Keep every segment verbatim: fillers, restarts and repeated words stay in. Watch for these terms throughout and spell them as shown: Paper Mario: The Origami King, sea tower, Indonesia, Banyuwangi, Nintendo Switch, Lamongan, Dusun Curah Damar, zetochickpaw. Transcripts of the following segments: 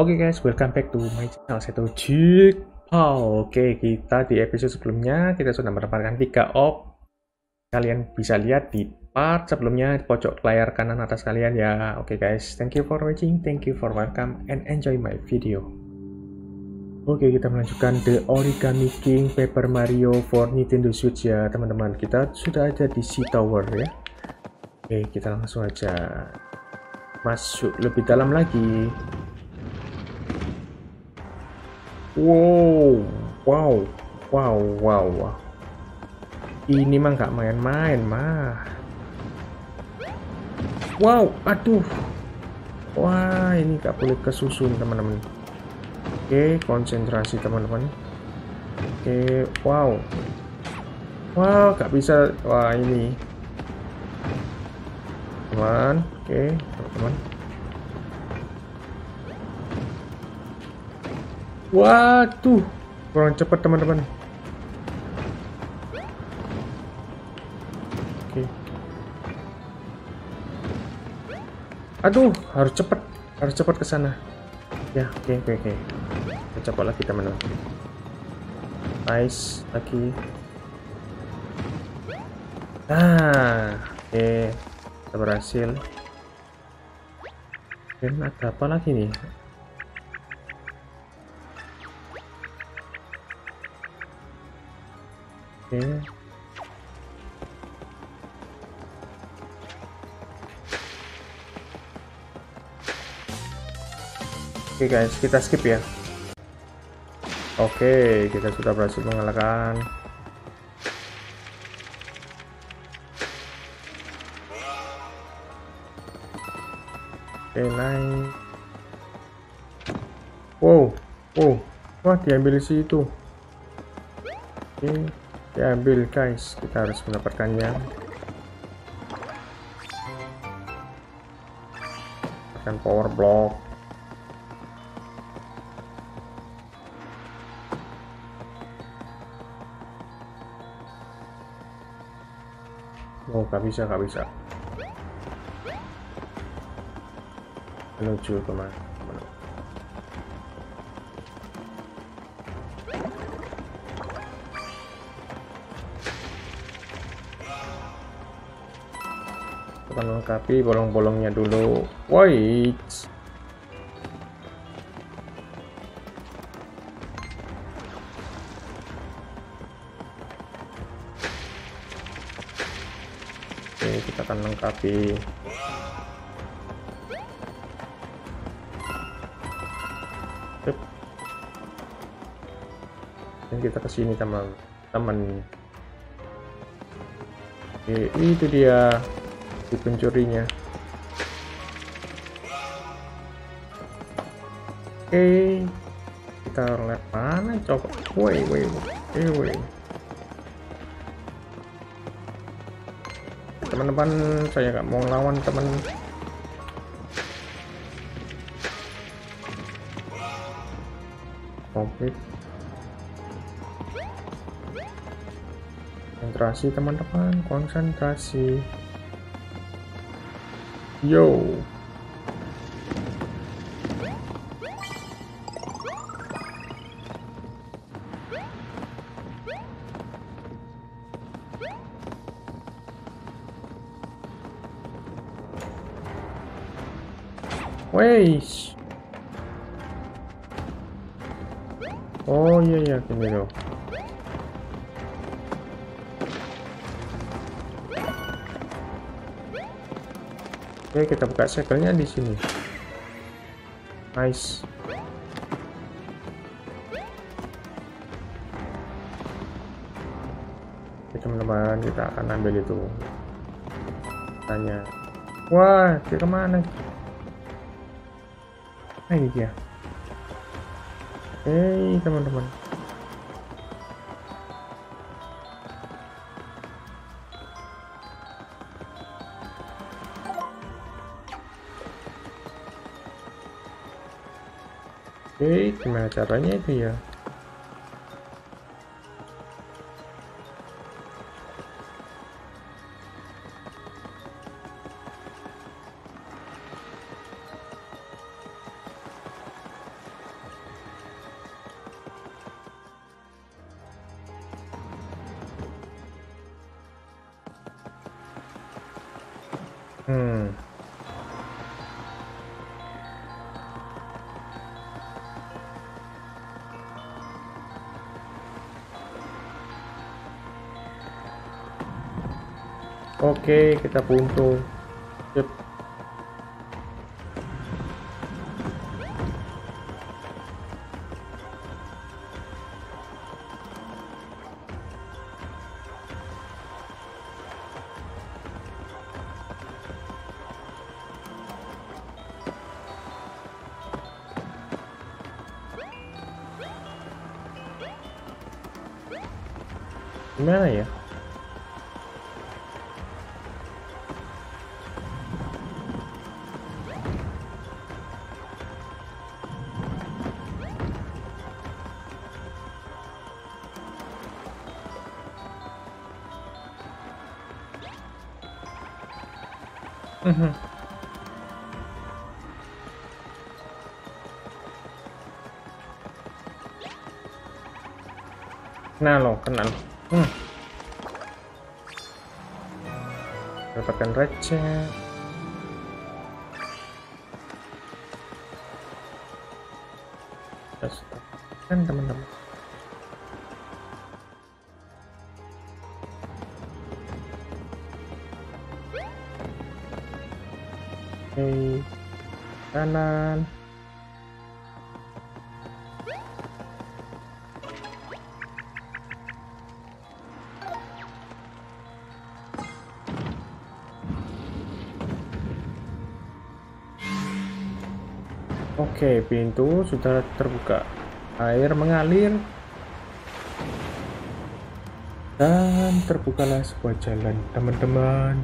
Oke okay guys, welcome back to my channel zetochickpaw. Oke, kita di episode sebelumnya kita sudah mendapatkan tiga op. Kalian bisa lihat di part sebelumnya di pojok layar kanan atas kalian ya. Oke okay guys, thank you for watching, thank you for welcome and enjoy my video. Oke, okay, kita melanjutkan The Origami King Paper Mario for Nintendo Switch ya teman-teman. Kita sudah ada di Sea Tower ya. Oke, okay, kita langsung aja masuk lebih dalam lagi. Wow, wow, wow, wow, wow. Ini mah nggak main-main mah. Wow, aduh. Wah, ini nggak boleh kesusun teman-teman. Oke, konsentrasi teman-teman. Oke, wow. Wow, nggak bisa. Wah, ini. Teman, oke, teman-teman. Waduh, kurang cepat teman-teman. Oke. Aduh, harus cepat, harus cepat ke sana. Ya, oke, oke, oke. Kita coba lagi teman-teman. Nice, lagi. Nah, oke, kita berhasil. Dan ada apa lagi nih? Oke, okay. okay guys, kita skip ya. Oke, okay, kita sudah berhasil mengalahkan. Oke, okay, naik. Wow, wow, wah diambil isi itu. Oke. Okay. Diambil guys, kita harus mendapatkannya. Akan power block. Oh, gak bisa, gak bisa. Menuju kemana? Melengkapi bolong-bolongnya dulu. Wait. Oke, kita akan lengkapi. Sip. Dan kita ke sini teman-teman. Oke, itu dia si pencurinya. Oke, okay. Kita lihat mana coba. Woi, woi, woi. Teman-teman, saya nggak mau lawan teman. Komplit. Konsentrasi teman-teman, konsentrasi. Yo, wes. Oh iya iya, gini dong. Oke, kita buka segelnya di sini. Nice. Oke teman-teman, kita akan ambil itu. Tanya. Wah, dia kemana? Nah, ini dia. Hei teman-teman. Oke, gimana caranya itu ya? Hmm. Oke, kita buntung. Yep. Gimana ya? Mm-hmm. Kena loh, kena loh. Hmm. Dapatkan receh. Kan teman-teman. Oke, kanan. Oke, pintu sudah terbuka. Air mengalir dan terbukalah sebuah jalan, teman-teman.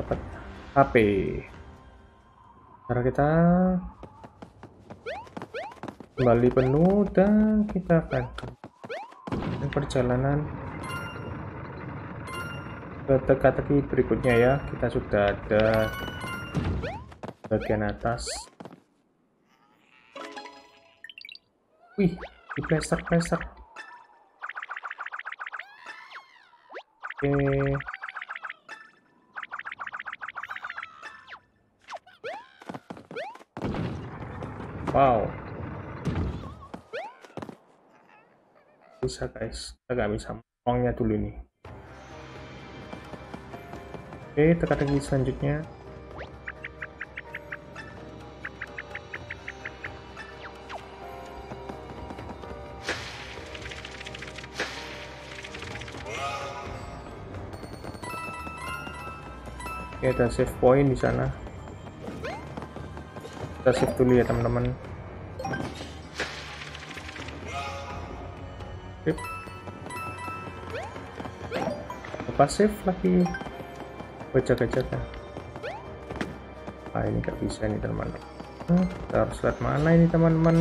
Dapat H P. Sekarang kita kembali penuh dan kita akan perjalanan ke teka-teki berikutnya ya. Kita sudah ada bagian atas. Wih, dipleser-pleser. Oke. Wow. Bisa guys, kita nggak bisa uangnya dulu nih. Oke, teka-teki selanjutnya. Oke, ada save point di sana. Kita save dulu ya teman-teman. Pasif lagi berjaga-jaga. Ah, ini gak bisa nih teman-teman. Hmm, kita harus lihat mana ini teman-teman.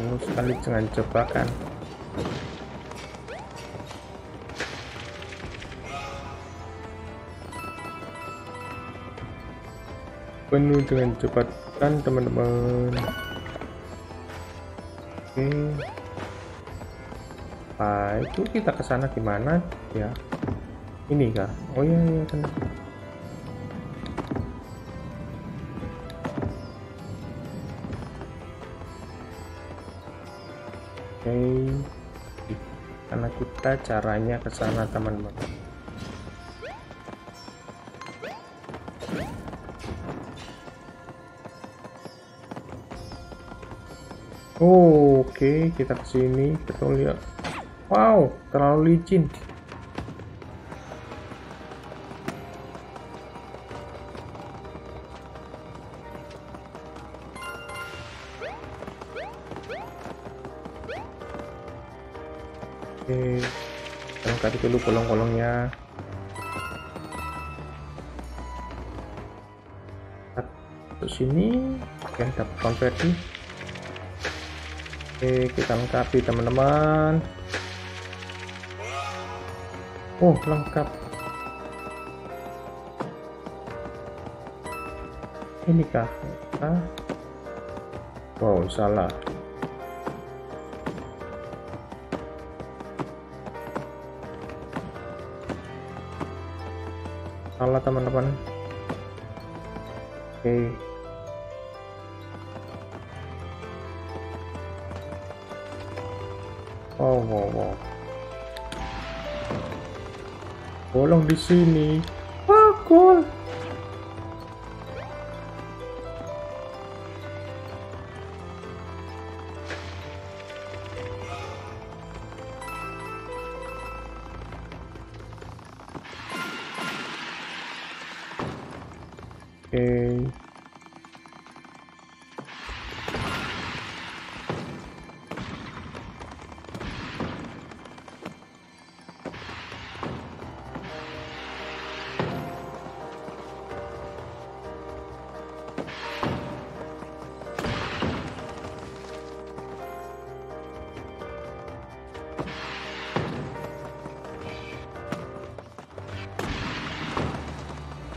Harus sekali dengan jebakan. Penuh dengan jebakan teman-teman. Oke. Hmm. Nah, itu kita ke sana gimana ya? Ini kah? Oh iya, iya kan. Oke. Karena kita caranya ke sana, teman-teman. Oh, oke, kita ke sini, betul ya. Wow, terlalu licin. Oke, angkat dulu kolong-kolongnya. Ke sini, oke, dapat konversi. Oke, kita lengkapi teman-teman. Oh, lengkap. Ini kah? Ah. Oh, salah. Salah, teman-teman. Oke. Okay. Oh, wow, wow. Bolong di sini. Ah, cool. Okay.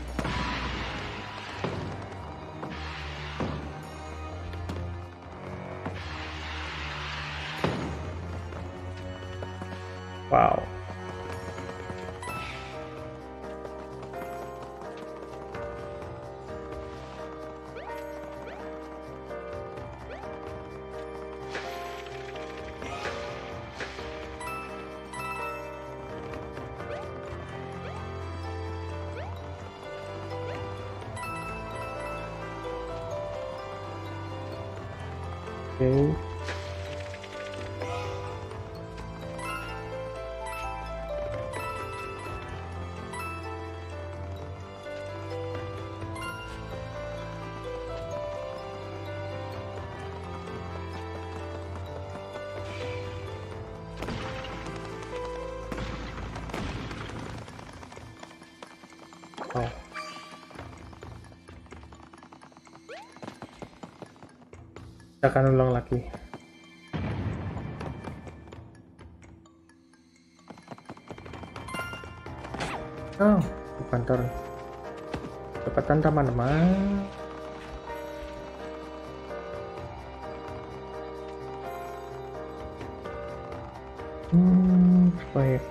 Wow. Okay. Oh. Kita akan ulang lagi. Oh, bukan turun. Cepatan teman-teman. Hmm, baik.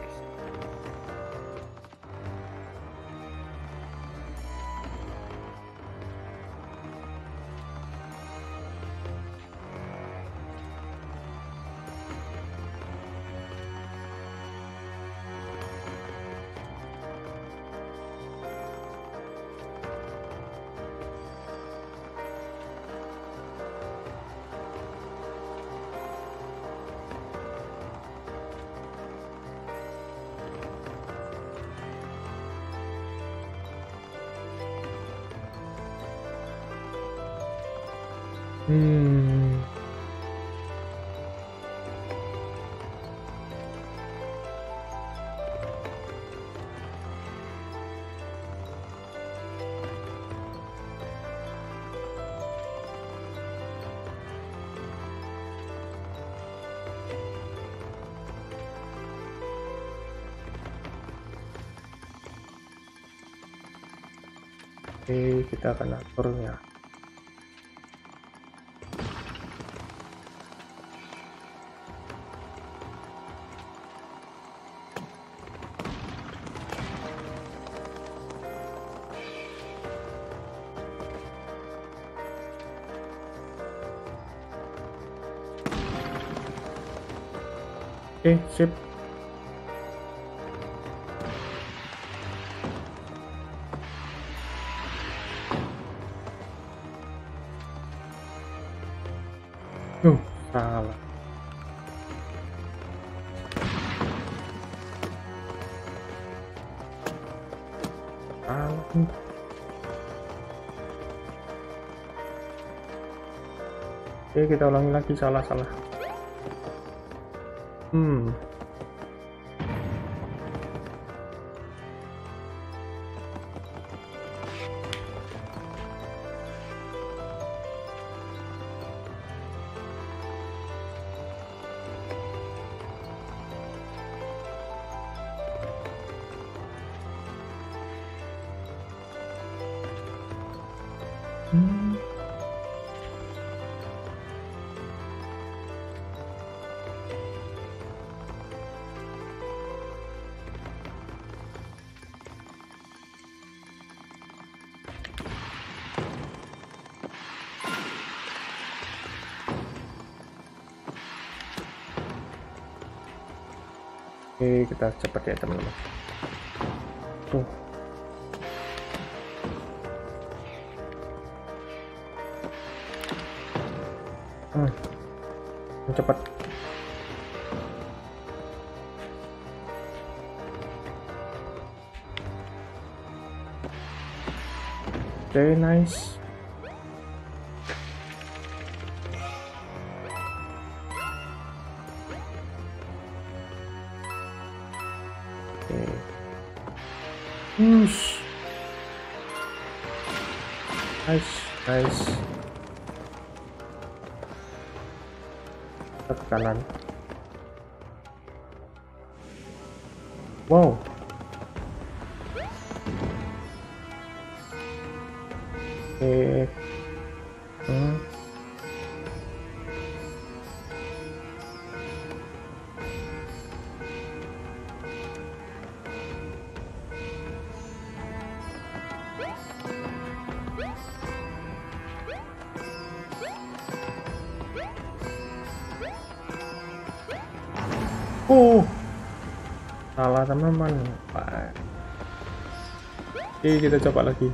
Hmm. Oke, kita akan aturnya. Oke, sip. Duh, salah. Ampun. Oke, kita ulangi lagi, salah-salah. Hmm. Hmm. Oke, kita cepat ya teman-teman. Tuh. Hmm. Cepat. Very nice. Nice, nice. Kita ke kanan. Wow. Eh, hmm. Oh, salah teman-teman. Oke, kita coba lagi.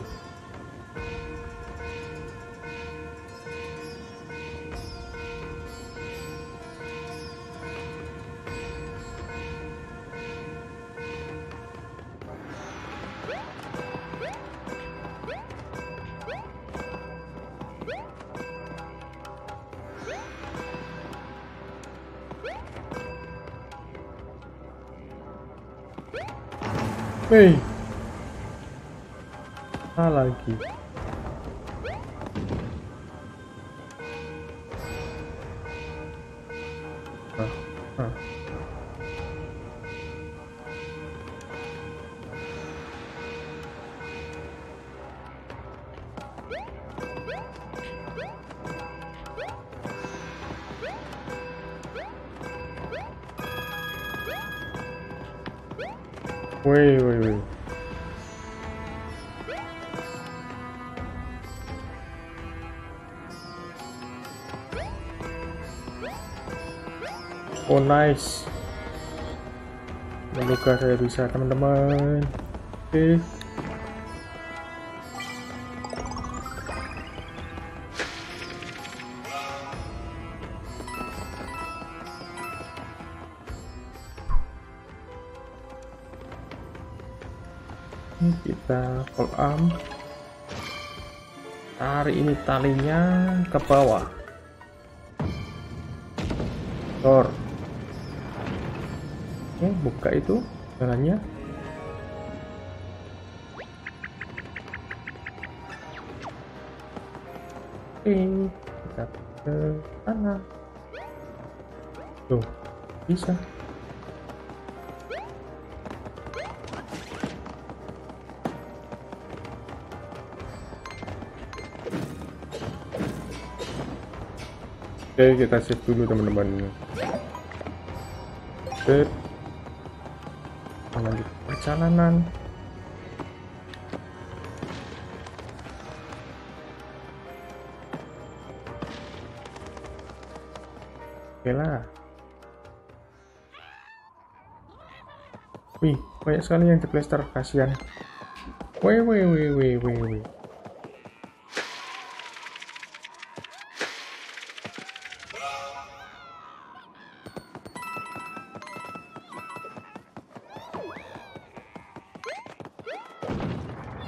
Hei, ah lagi. Ah, ah. Wait, wait, wait. Oh, nice. Semoga saya bisa, teman-teman. Oke. Okay. Kita pull arm, tarik ini talinya ke bawah, door, oke, buka itu jalannya. Oke, kita ke sana. Tuh, bisa. Oke, kita save dulu teman-teman. Save. Lanjut perjalanan. Oke lah. Wih, banyak sekali yang diplaster, kasihan. Wih, wih, wih, wih, wih, wih.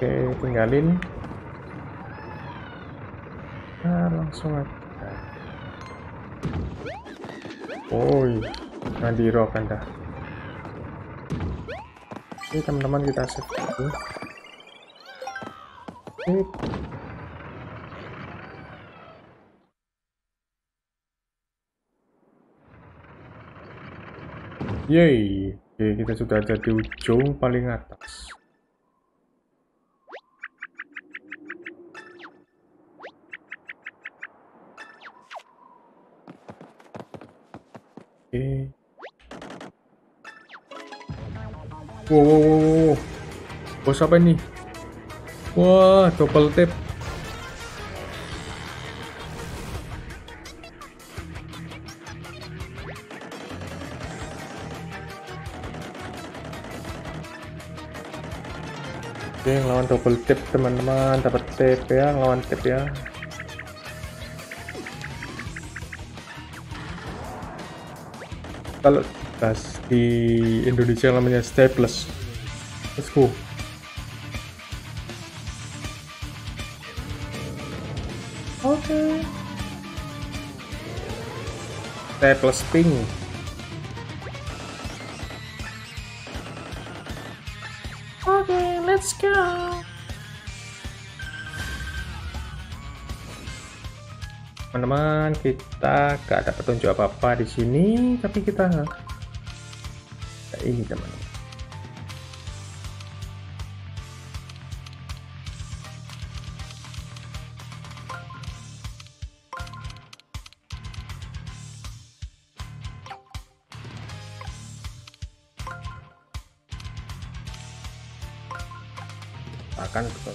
Oke, tinggalin. Nah, langsung aja. Woi, nanti rock anda. Oke, teman-teman, kita save dulu. Yeay. Oke, kita sudah ada di ujung paling atas. Oke. Wow, wow, wow, wow. Bos apa ini? Wah, double tap. Oke, ngelawan double tip teman-teman, dapat tip ya, ngelawan tip ya. Kalau di Indonesia namanya staples. Let's go. Oke. Staples pink. Okay, let's go. Teman-teman, kita gak ada petunjuk apa-apa di sini, tapi kita kayak ini, teman-teman. Akan kita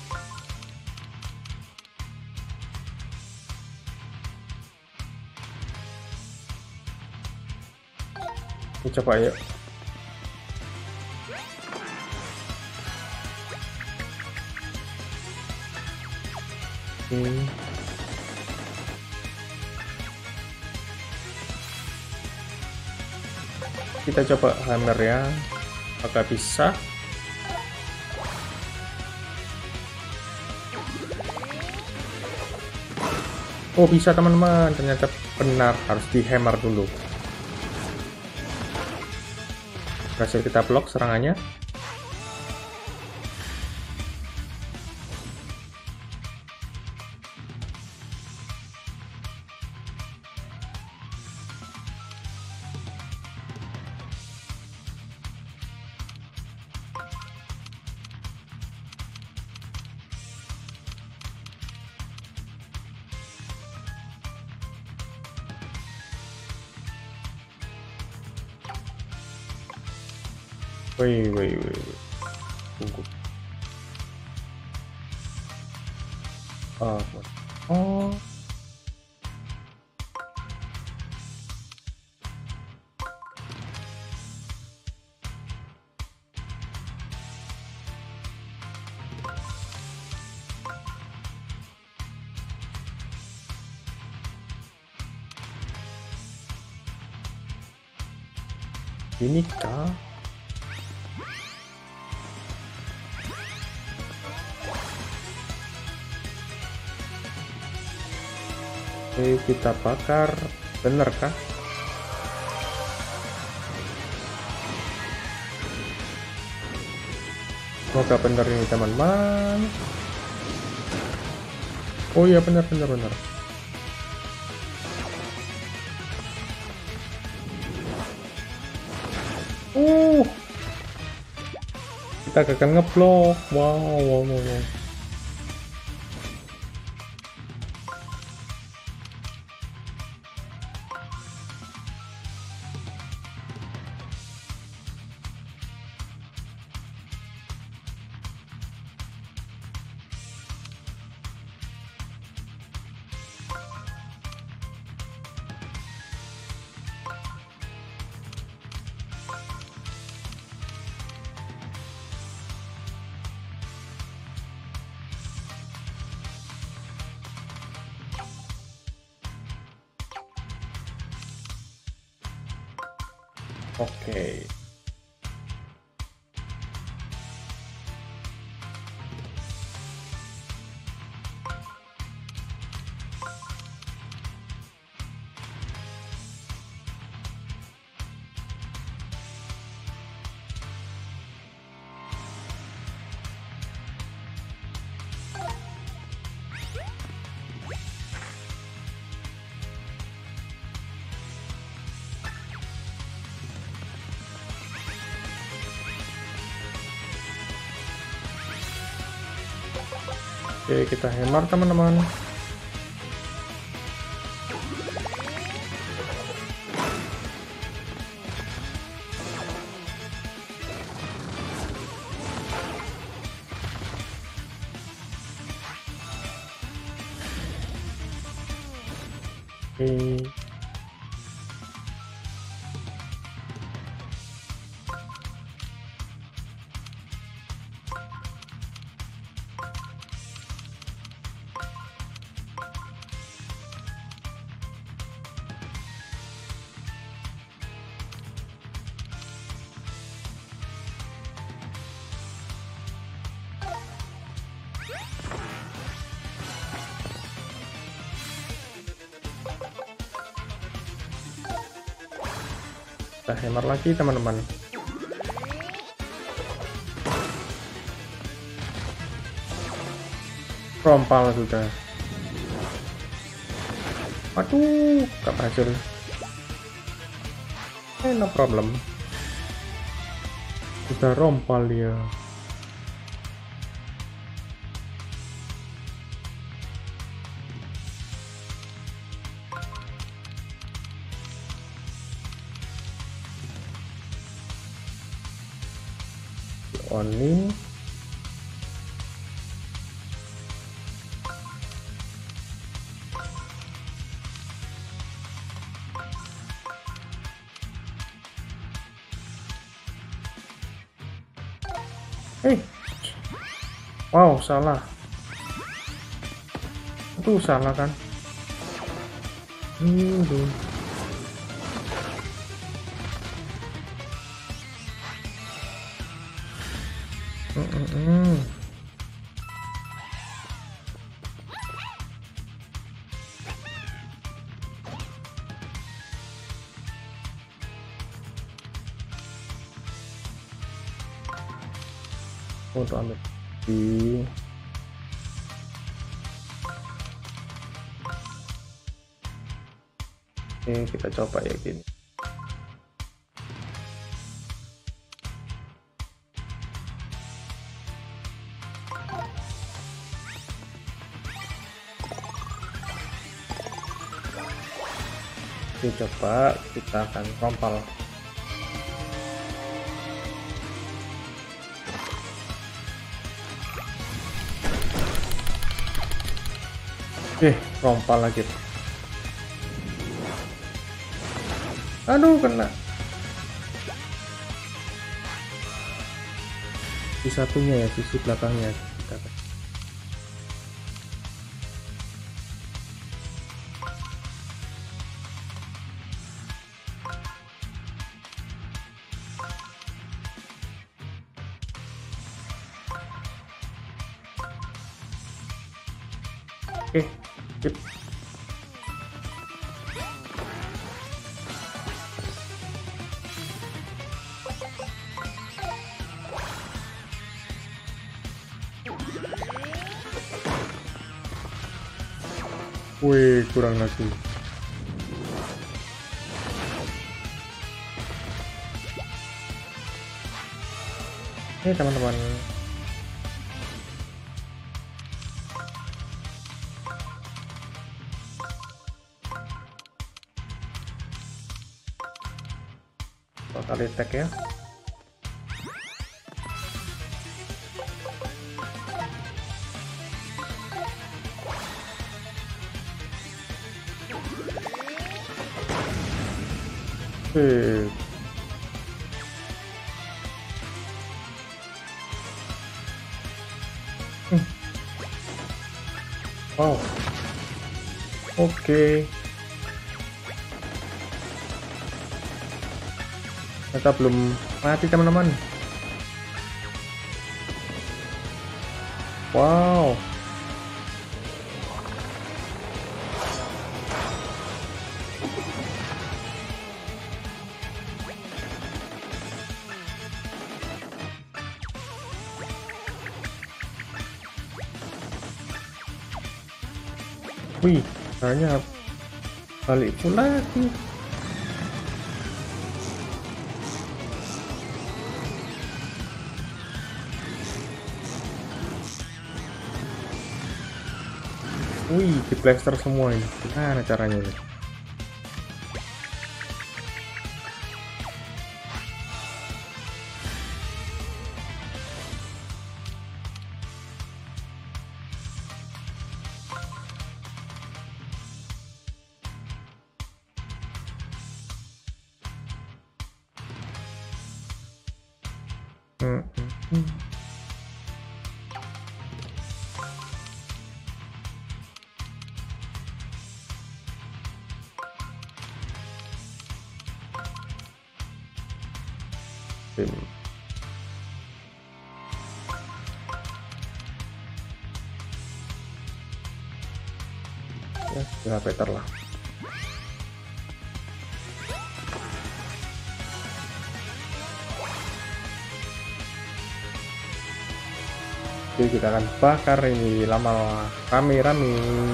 coba ya. Hmm. Kita coba hammer ya, apakah bisa? Oh bisa teman-teman, ternyata benar, harus di hammer dulu. Berhasil kita blok serangannya. Woi, woi, woi, tunggu. Ah, oh. Ini kah? Oke, kita bakar, bener kah? Semoga bener ini teman-teman. Oh iya bener bener bener. Uh, kita gagal ngeblok. Wow, wow, wow, wow. Oke. Okay. Oke, kita hammer teman-teman. Oke. Kita hammer lagi teman-teman. Rompal sudah. Aduh, gak berhasil. Eh, no problem. Sudah rompal ya. Only hey. Wow, salah. Itu salah kan? Hmm, Mm-mm. Untuk ambil di ini kita coba ya gini. Coba kita akan rompal. Oke, rompal lagi. Aduh, kena. Di satunya ya, sisi belakangnya. Oke, sip. Wih, kurang lagi. Ini teman-teman. Kali tag ya. Hei. Hmm. Wow. Oke. Okay. Kita belum mati teman-teman. Wow. Wih, hanya balik pula sih. Wih, di plaster semua ini. Gimana caranya ini? Hmm, hmm, hmm. Ya, sudah better lah. Oke, kita akan bakar ini lama-lama, rame-rame.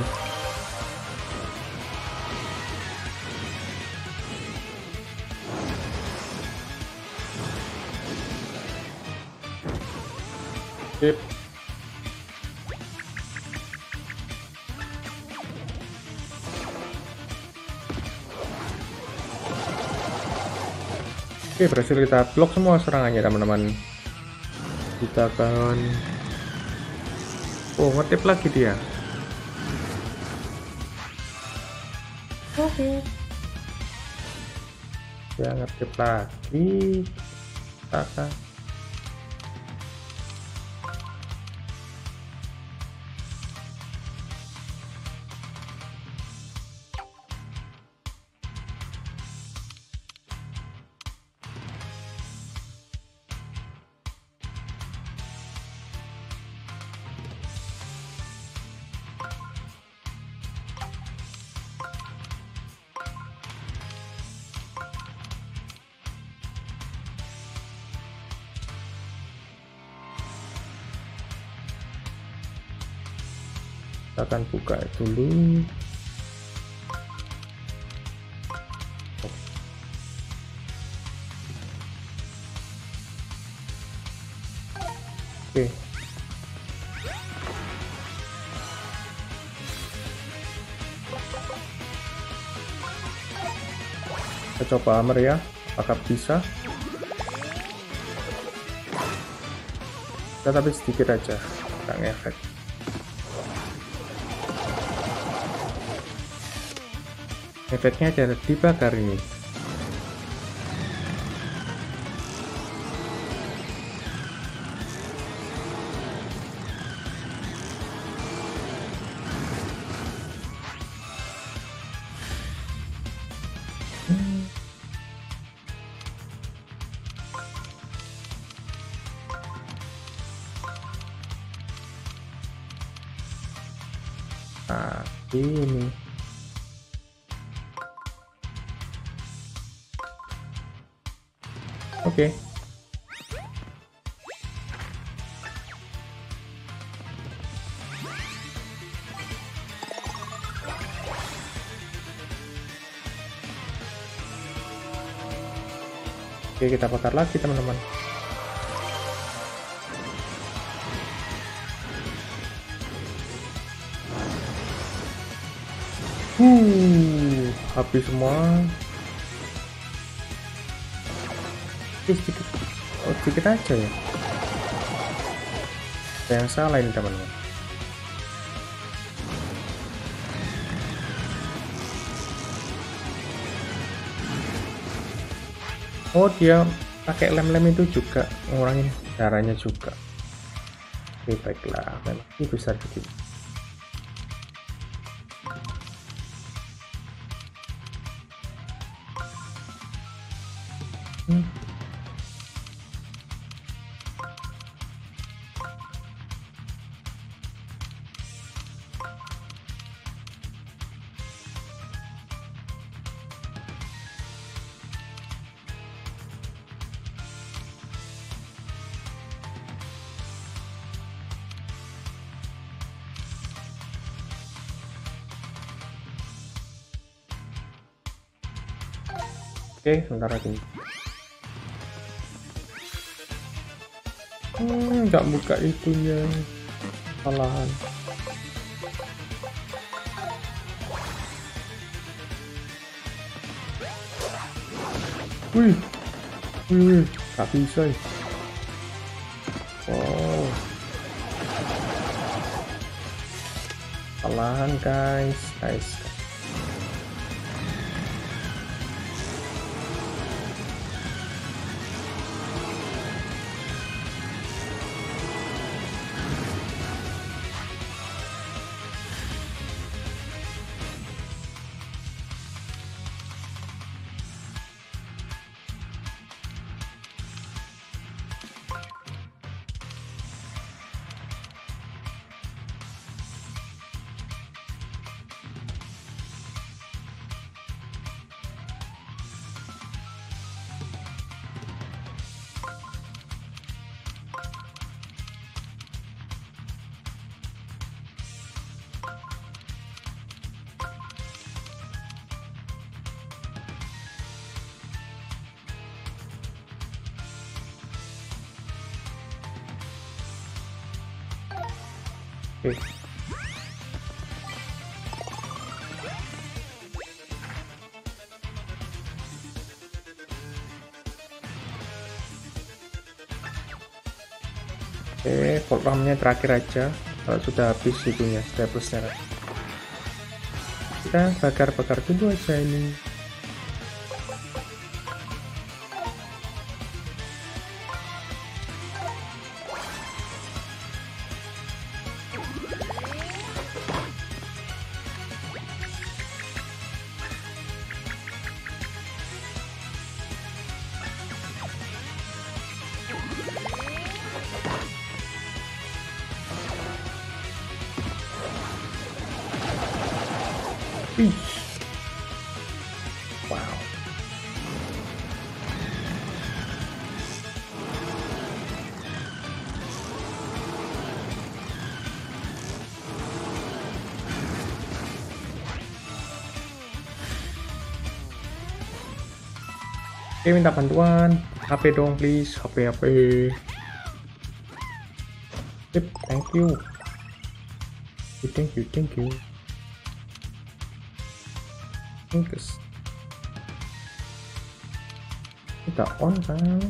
Oke. Oke, berhasil kita blok semua serangannya, teman-teman. Kita akan oh, ngetip lagi dia. Oke. Ya, ngetip lagi. Kita akan akan buka dulu. Oke. Kita coba hammer ya, apakah bisa? Kita tapi sedikit aja, nggak ngefek. Efeknya jadi dibakar ini. Hmm. Nah, ini. Oke. Okay. Oke, okay, kita bakar lagi, teman-teman. Hmm, habis semua. Sedikit, oh, sedikit aja ya. Ada yang salah ini, teman-teman. Oh, dia pakai lem-lem itu juga mengurangi darahnya juga. Oke, baiklah, memang ini besar sedikit. Hmm. Oke, sebentar lagi. Hmm, nggak buka itunya, kesalahan. Wih, wih, nggak bisa. Wow, kesalahan guys, guys. Here. Oke, volt RAM-nya terakhir aja. Kalau sudah habis itunya, staplesnya. Kita bakar-bakar dulu aja ini. Wow. Oke, minta bantuan H P dong please, H P H P. Yep, thank you. Thank you, thank you. Focus. Kita on kan?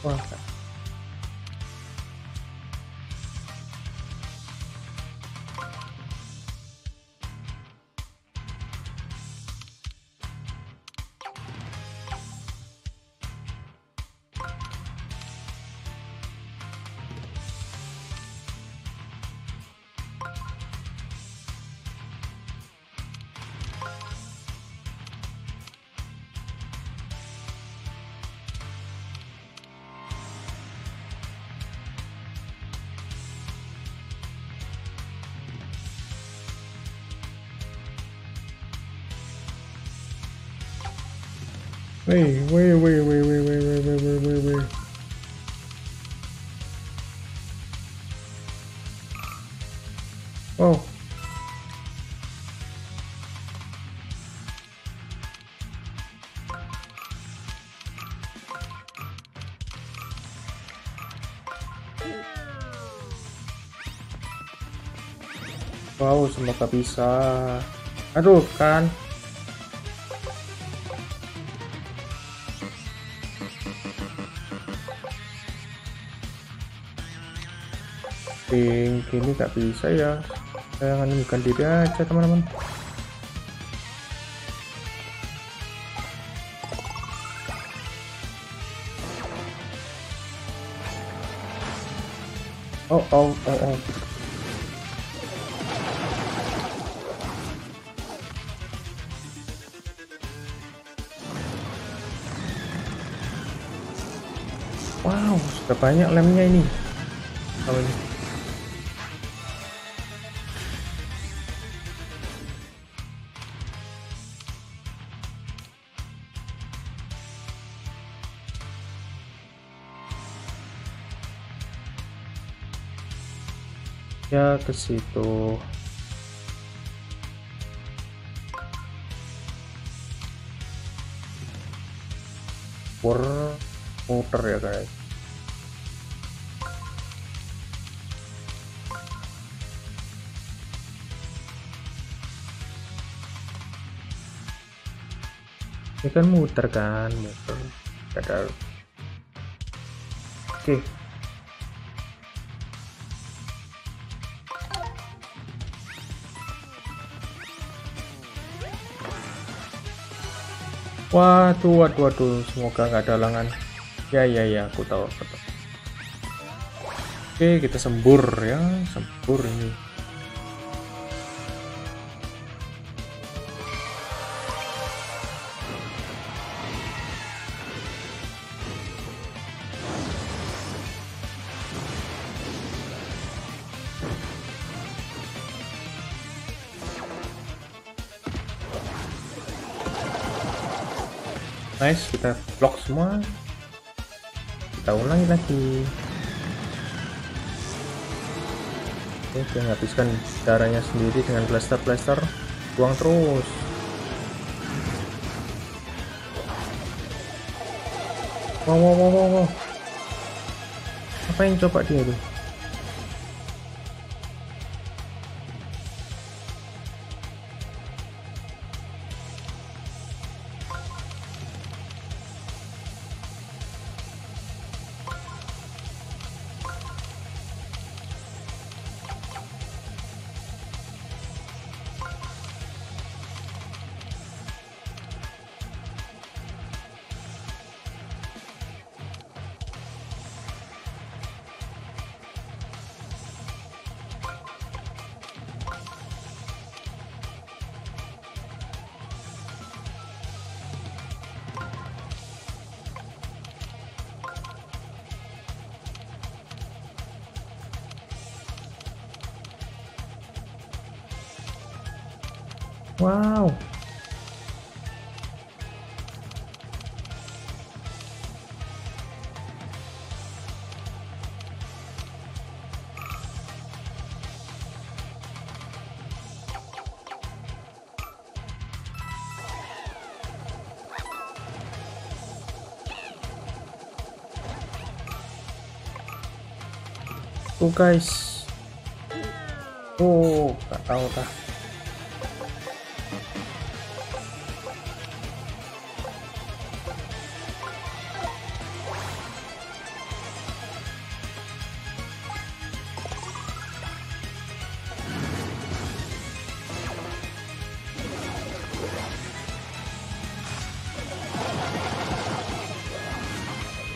Wah. Wait, wait, wait, wait, wait, wait, wait, wait, wait, wait, wait. Oh. Wow, semoga bisa. Aduh, kan. Gini gak bisa ya, jangan bukan diri aja teman-teman. Oh oh oh oh. Wow, sudah banyak lemnya ini. Oh, ini. Ya ke situ. Pur muter ya guys. Ini kan muter kan, muter. Ada. Oke. Waduh, waduh, waduh, semoga nggak ada halangan. Ya, ya, ya, aku tahu, aku tahu. Oke, kita sembur ya, sembur ini. Nice, kita blok semua. Kita ulangi lagi. Oke, kita habiskan darahnya sendiri dengan blaster-blaster. Buang terus. Wow, wow, wow, wow. Apa yang coba dia tuh? Wow. Oh guys, oh gak tahu dah.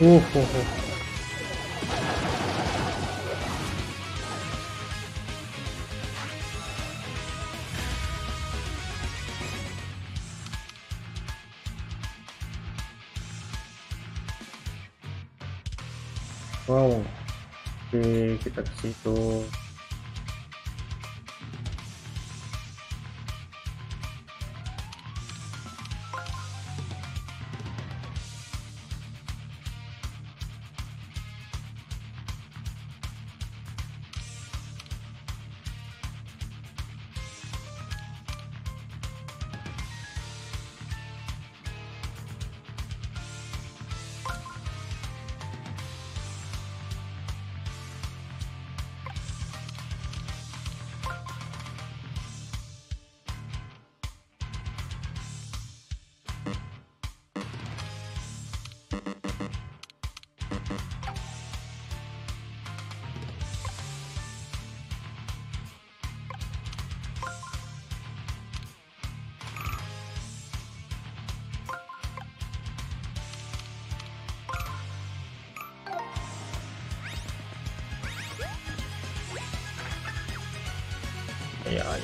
Uh, uh, uh. Wow, oke kita ke situ. Ya, ya.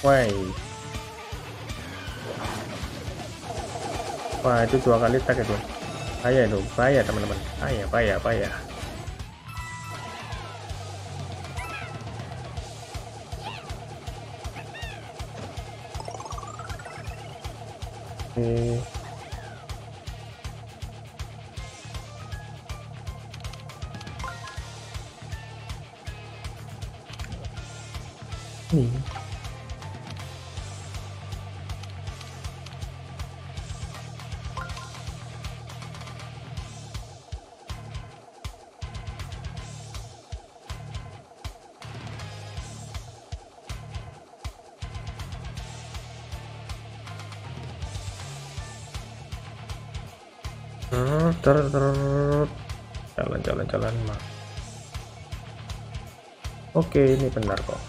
Woi. Wah, itu dua kali tak itu. Bahaya dong, bahaya teman-teman, bahaya, bahaya, bahaya. Oke. Nih. Ter jalan-jalan-jalan mah. Oke, ini benar kok.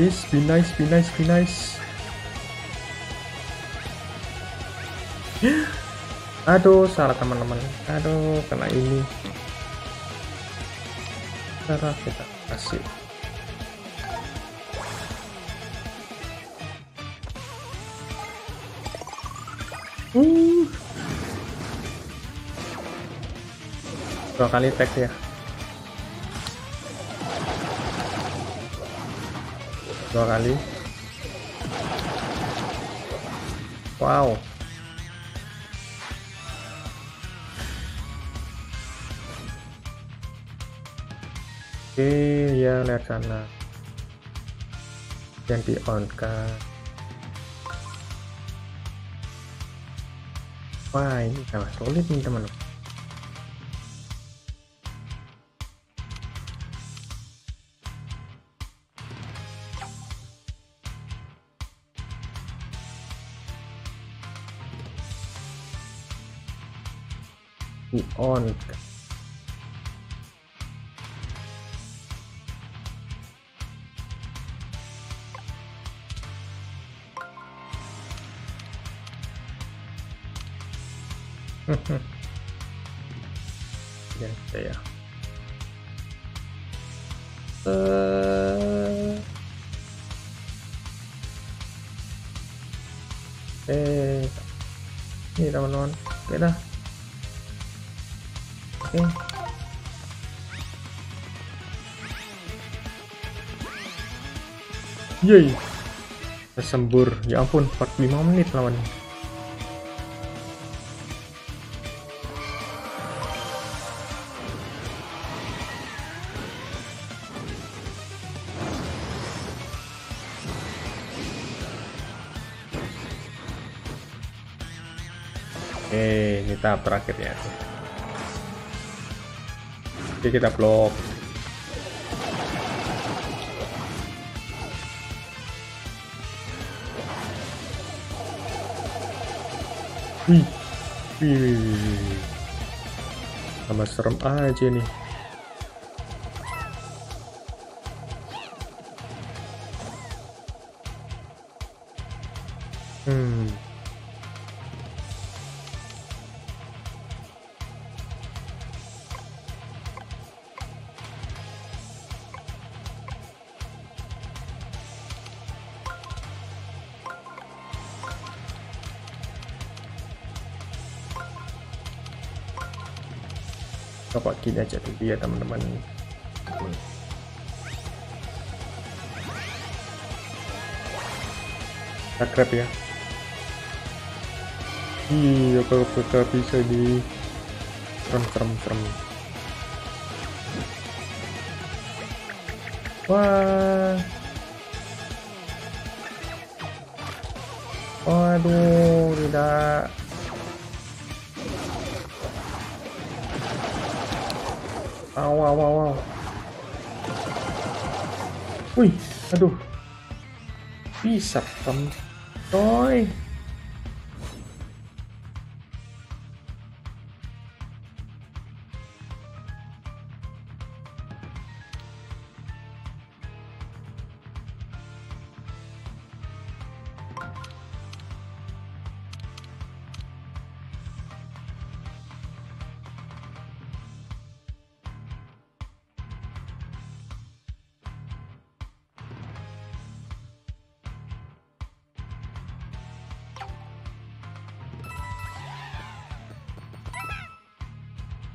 Is be nice, be nice, be nice. Aduh, salah teman-teman. Aduh, kena ini. Cara kita kasih. Uh. Dua kali tag ya. Dua kali. Wow. Oke, ya lihat sana yang di on kan. Wah, ini sangat sulit nih teman-teman. Di on kan. Ya, ya. Uh... Eh, ini teman-teman. Oke dah. Oke. Yeay. Tersembur. Ya ampun, empat puluh lima menit lawannya. Oke, ini tahap terakhirnya. Jadi kita blok. Wih, wih, sama serem aja nih. Hmm. Coba gini aja dulu ya teman-teman. Kita grab ya. Iya, kalau kita bisa di serem-serem. Wah. Waduh, tidak. Wow, wow, wow. Wih, aduh. Bisa pentoy.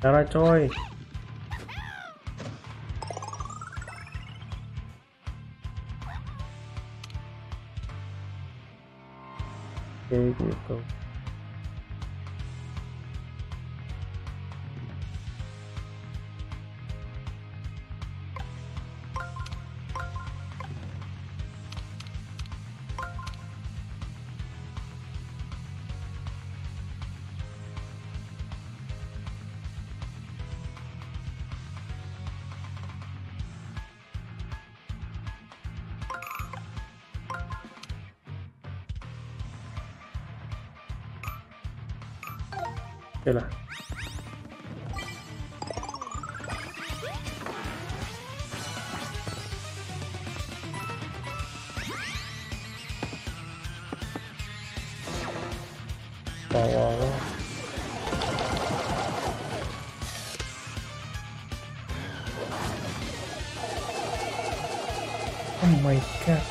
Cara coy. Oke gitu. Oke lah. Wow, wow, wow. Oh my god.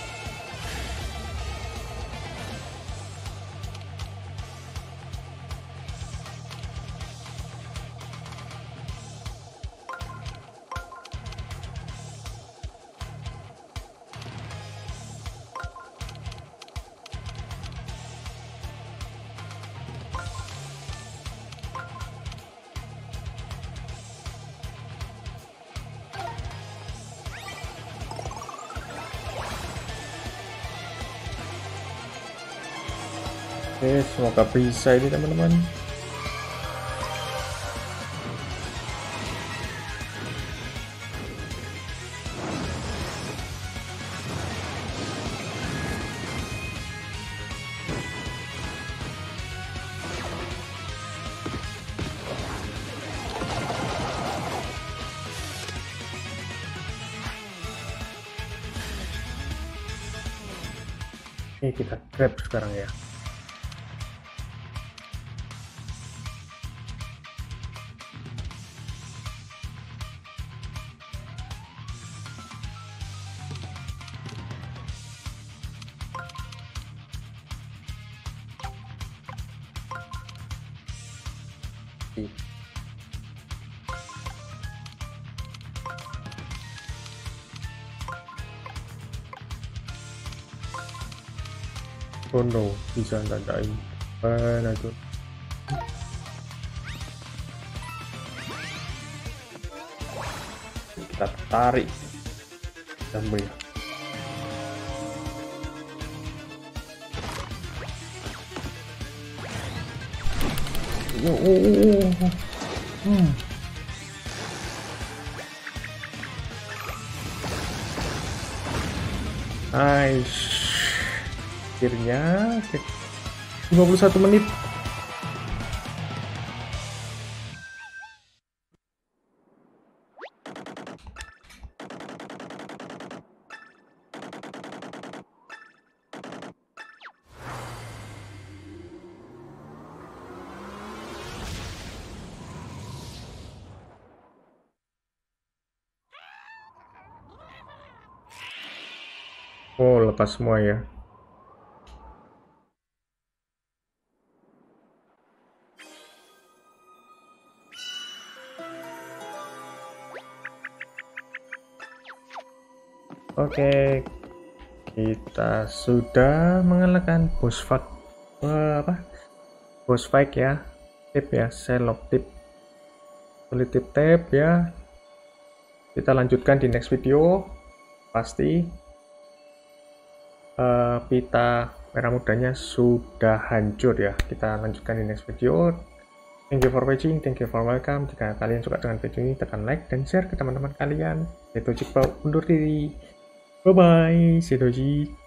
Oke, semoga bisa ini teman-teman. Ini kita grab sekarang ya. aqui. Oh no, bisa nggak ada ini? Mana tuh? Kita tarik. Dan melihat. Oh, oh, oh, oh. Hmm. Nice. Akhirnya lima puluh satu menit. Oh, lepas semua ya. Oke, kita sudah mengalahkan boss fight, uh, apa? Boss fight ya, tip ya, selop tip, kulit tip tip ya. Kita lanjutkan di next video, pasti uh, pita merah mudanya sudah hancur ya. Kita lanjutkan di next video. Thank you for watching, thank you for welcome. Jika kalian suka dengan video ini, tekan like dan share ke teman-teman kalian. Zetochickpaw undur diri. Bye bye, Zetochick.